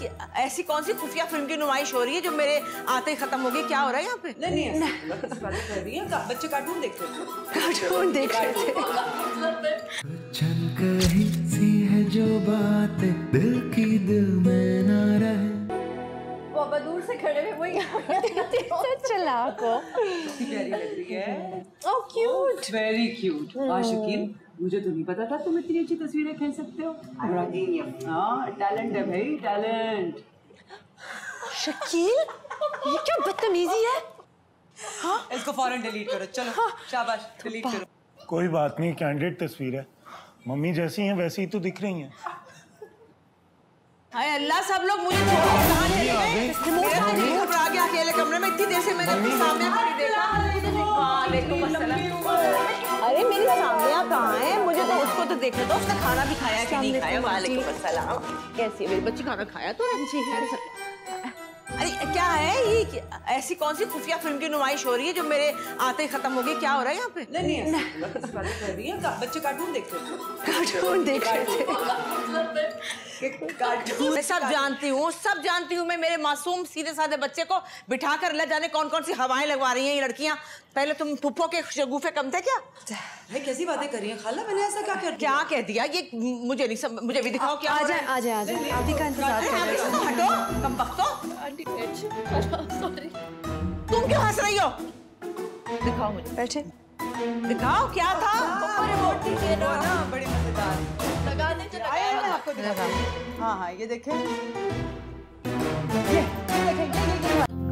जी ऐसी कौन सी खुफिया फिल्म की नुमाइश हो रही है जो मेरे आते ही खत्म हो गई? क्या हो रहा है यहाँ पे? नहीं नहीं, बच्चे कार्टून देख रहे थे, कार्टून देख रहे थे। जो बात दिल की दिल में ना रहे, बहुत दूर से खड़े हुए वही चलाको कितनी प्यारी लग रही है। Oh cute, very cute. आशिकीन, मुझे तो नहीं पता था तुम इतनी अच्छी तस्वीरें खींच सकते हो। हाँ, टैलेंट है भाई, टैलेंट। शकील, ये क्या बदतमीजी है? हाँ, इसको फौरन डिलीट करो। चलो, शाबाश, डिलीट करो। कोई बात नहीं, कैंडिडेट तस्वीर है। मम्मी जैसी हैं वैसी ही तो दिख रही हैं। हाय अल्लाह, सब लोग मुझे छोड़ के घबरा गया। अकेले कमरे में इतनी देर से मैंने अपने सामने खड़ी देखा। वालेकुम अस्सलाम। अरे मेरे सामने आप कहाँ हैं? मुझे तो उसको तो देखने दो, उसने खाना भी खाया कि नहीं खाया। वालेकुम अस्सलाम। कैसी है मेरी बच्ची, खाना खाया तो? जी है। अरे क्या है ये, ऐसी कौन सी खुफिया फिल्म की नुमाइश हो रही है जो मेरे आते ही खत्म हो गई? क्या हो रहा है यहाँ पे? नहीं नहीं, बच्चे कार्टून देख रहे थे, कार्टून देख रहे थे। मैं सब जानती हूँ, सब जानती हूँ मैं। मेरे मासूम सीधे साधे बच्चे को बिठा कर ले जाने कौन कौन सी हवाएं लगवा रही हैं ये लड़कियाँ। पहले तुम फुप्पो के शगुफे कम थे क्या? भाई कैसी बातें कर रही हैं खाला, मैंने ऐसा क्या कर दिया? क्या कह दिया ये मुझे नहीं समझ। मुझे भी दिखाओ क्या। आ जाए आदि का इंतजार कर रही हूं। हटो कमबख्तो। सॉरी, तुम क्यों हंस रही हो? दिखाओ मुझे, बैठे दिखाओ क्या था। बड़ी मजेदार लगा दे, चलो मैं आपको दिखा। हां हां ये देखें, ये देखें।